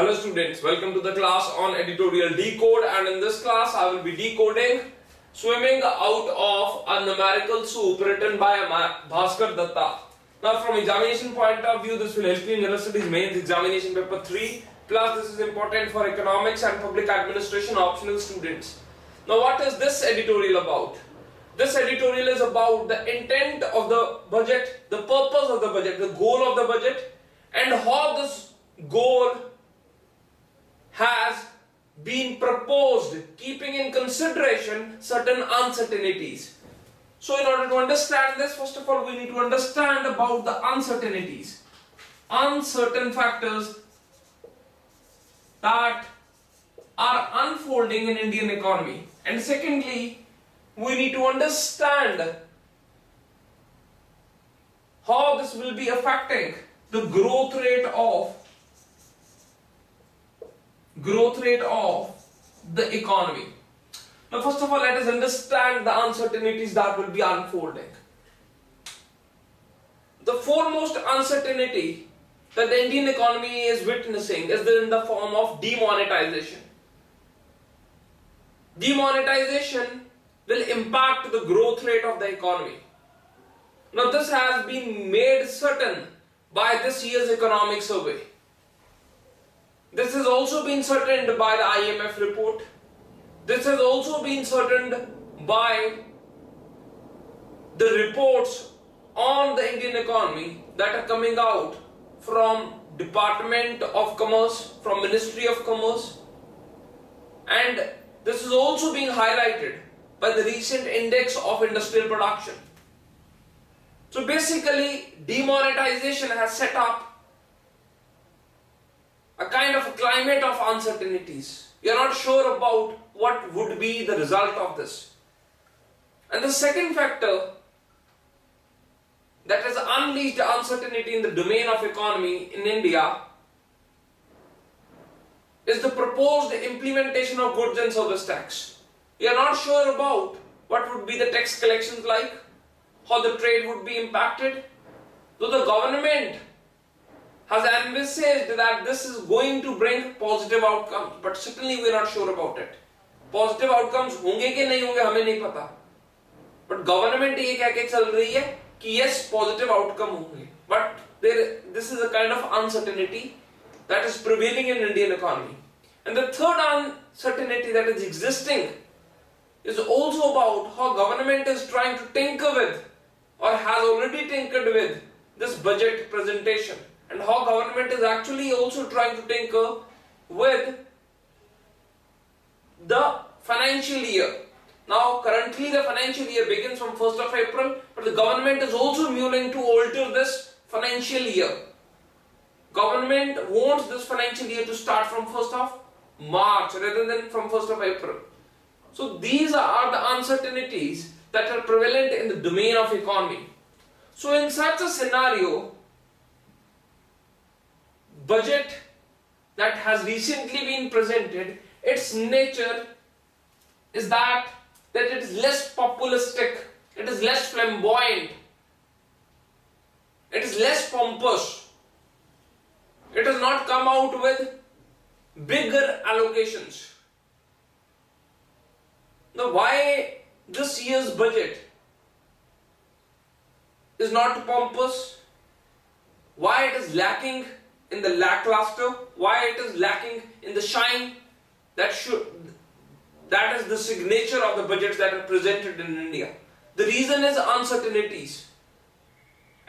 Hello students, welcome to the class on editorial decode, and in this class I will be decoding Swimming Out of a Numerical Soup written by Bhaskar Datta. Now from examination point of view, this will help you in General Studies Mains Examination Paper 3. Plus this is important for Economics and Public Administration optional students. Now what is this editorial about? This editorial is about the intent of the budget, the purpose of the budget, the goal of the budget, and how this goal has been proposed, keeping in consideration certain uncertainties. So in order to understand this, first of all we need to understand about the uncertainties, uncertain factors that are unfolding in Indian economy. And secondly, we need to understand how this will be affecting the growth rate of the economy. Now first of all, let us understand the uncertainties that will be unfolding. The foremost uncertainty that the Indian economy is witnessing is in the form of demonetization. Demonetization will impact the growth rate of the economy. Now this has been made certain by this year's economic survey. This has also been certain by the IMF report. This has also been certain by the reports on the Indian economy that are coming out from Department of Commerce, from Ministry of Commerce, and this is also being highlighted by the recent index of industrial production. So basically, demonetization has set up a kind of a climate of uncertainties. You are not sure about what would be the result of this. And the second factor that has unleashed uncertainty in the domain of economy in India is the proposed implementation of goods and service tax. We are not sure about what would be the tax collections like, how the trade would be impacted. So the government has envisaged that this is going to bring positive outcomes, but certainly we are not sure about it. Positive outcomes होंगे कि नहीं होंगे हमें नहीं पता, but government ये कह के चल रही है कि yes, positive outcome होंगे, but this is a kind of uncertainty that is prevailing in Indian economy. And the third uncertainty that is existing is also about how government is trying to tinker with or has already tinkered with this budget presentation, and how government is actually also trying to tinker with the financial year. Now currently the financial year begins from 1st of April, but the government is also mulling to alter this financial year. Government wants this financial year to start from 1st of March rather than from 1st of April. So these are the uncertainties that are prevalent in the domain of economy. So in such a scenario, budget that has recently been presented, its nature is that it is less populistic, it is less flamboyant, it is less pompous. It has not come out with bigger allocations. Now why this year's budget is not pompous, why it is lacking in the lackluster, why it is lacking in the shine that is the signature of the budgets that are presented in India. The reason is uncertainties.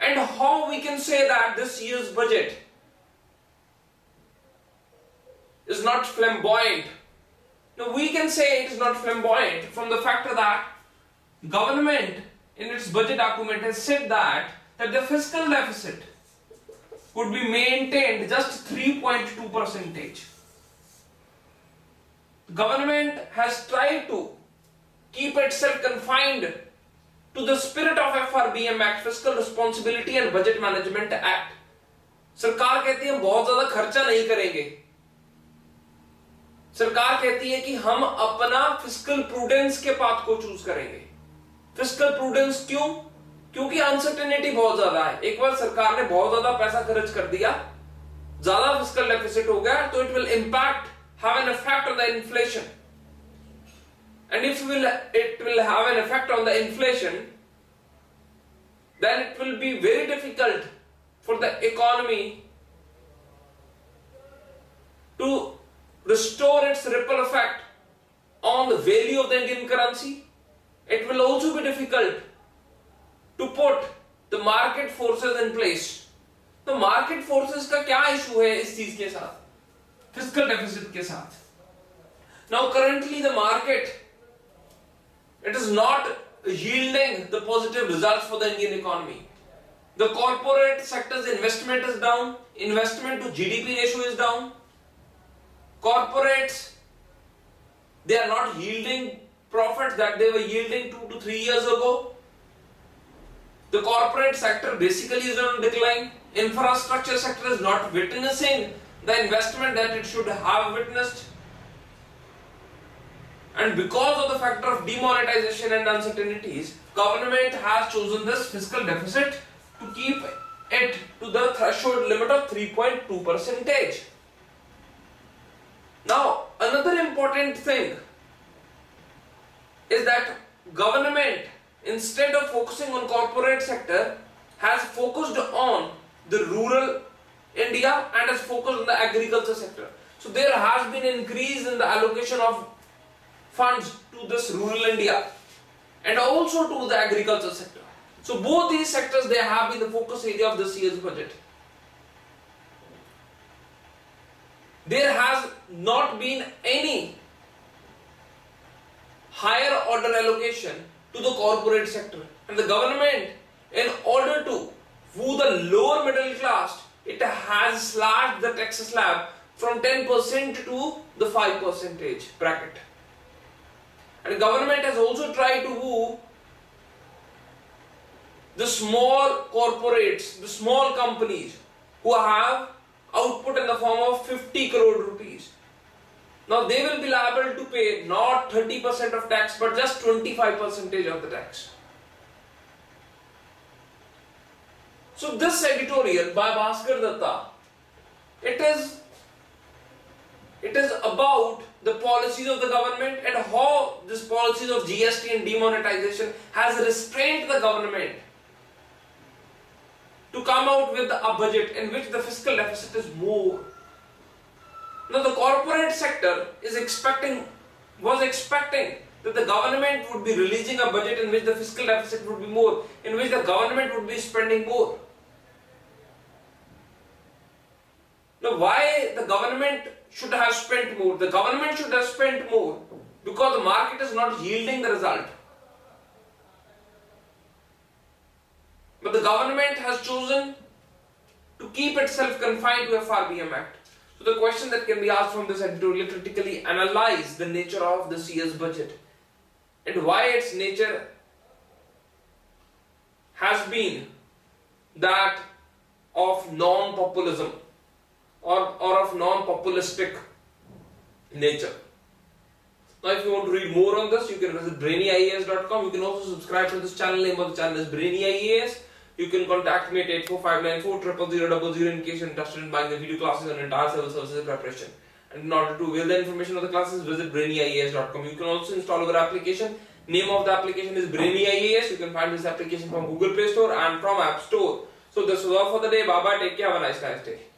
And how we can say that this year's budget is not flamboyant? Now we can say it is not flamboyant from the factor that government in its budget document has said that the fiscal deficit would be maintained just 3.2%. The government has tried to keep itself confined to the spirit of FRBM Act, Fiscal Responsibility and Budget Management Act. सरकार कहती है बहुत ज़्यादा खर्चा नहीं करेंगे. सरकार कहती है कि हम अपना फिस्कल प्रूडेंस के पाथ को चूज करेंगे. फिस्कल प्रूडेंस क्यों? क्योंकि अनसर्टेनिटी बहुत ज्यादा है. एक बार सरकार ने बहुत ज्यादा पैसा खर्च कर दिया, ज़्यादा फिस्कल डेफिसिट हो गया तो it will impact have an effect on the inflation and if will it will have an effect on the inflation then it will be very difficult for the economy to restore its ripple effect on the value of the Indian currency. It will also be difficult to put the market forces in place. The market forces का क्या issue है इस चीज के साथ, fiscal deficit के साथ? Now currently the market, it is not yielding the positive results for the Indian economy. The corporate sector's investment is down. Investment to GDP ratio is down. Corporates, they are not yielding profits that they were yielding 2 to 3 years ago. The corporate sector basically is on decline. Infrastructure sector is not witnessing the investment that it should have witnessed. And because of the factor of demonetization and uncertainties, government has chosen this fiscal deficit to keep it to the threshold limit of 3.2%. Now, another important thing is that government, instead of focusing on corporate sector, has focused on the rural India and has focused on the agriculture sector. So there has been an increase in the allocation of funds to this rural India and also to the agriculture sector. So both these sectors, they have been the focus area of this year's budget. There has not been any higher order allocation to the corporate sector, and the government, in order to woo the lower middle class, it has slashed the tax slab from 10% to the 5% bracket. And government has also tried to woo the small corporates, the small companies who have output in the form of 50 crore rupees. Now they will be liable to pay not 30% of tax but just 25% of the tax. So this editorial by Bhaskar Datta, it is about the policies of the government and how this policies of GST and demonetization has restrained the government to come out with a budget in which the fiscal deficit is more. Now the corporate sector was expecting that the government would be releasing a budget in which the fiscal deficit would be more, in which the government would be spending more. Now why the government should have spent more? The government should have spent more because the market is not yielding the result. But the government has chosen to keep itself confined to FRBM Act. So the question that can be asked from this editorial: critically analyze the nature of this year's budget and why its nature has been that of non-populism or of non-populistic nature. Now if you want to read more on this, you can visit BrainyIAS.com. You can also subscribe to this channel. Name of the channel is BrainyIAS. You can contact me at 8459400000 in case you're interested in buying the video classes and entire civil services preparation. And in order to avail the information of the classes, visit BrainyIAS.com. You can also install our application. Name of the application is BrainyIAS. You can find this application from Google Play Store and from App Store. So this was all for the day. Bye bye. Take care. Have a nice day.